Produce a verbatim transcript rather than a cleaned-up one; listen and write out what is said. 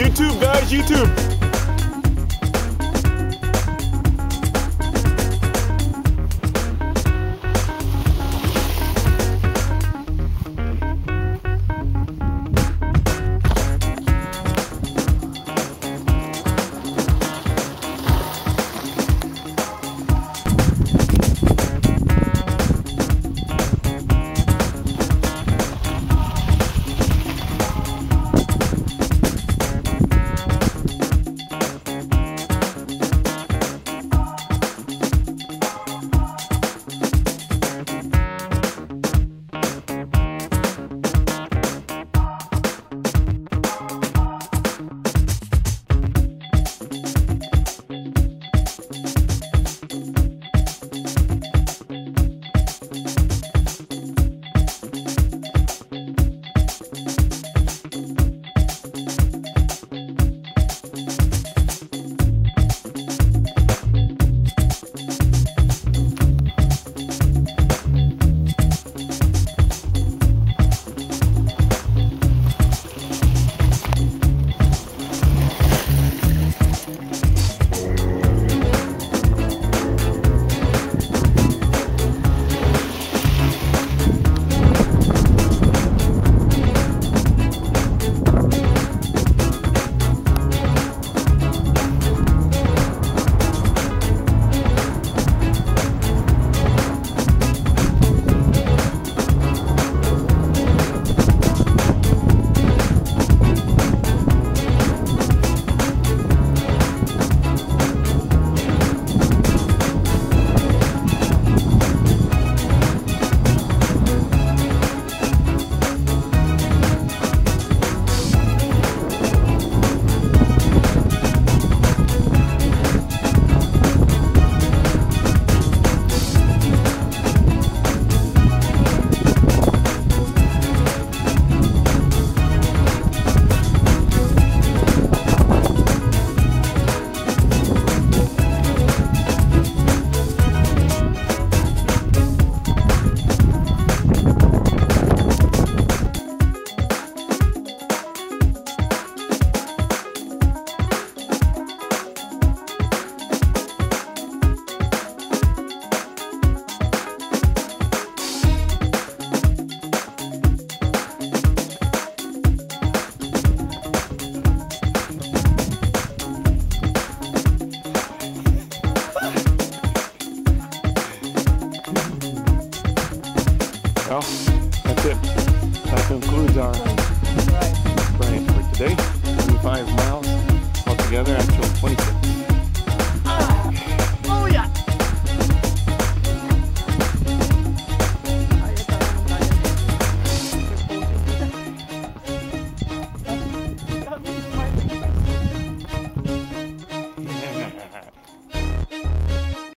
YouTube, guys, YouTube.